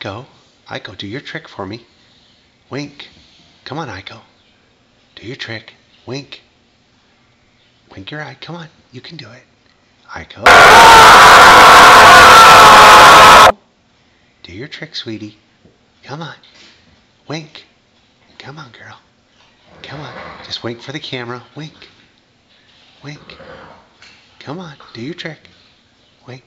Aiko. Aiko, do your trick for me. Wink. Come on, Aiko. Do your trick. Wink. Wink your eye. Come on. You can do it. Aiko. Do your trick, sweetie. Come on. Wink. Come on, girl. Come on. Just wink for the camera. Wink. Wink. Come on. Do your trick. Wink.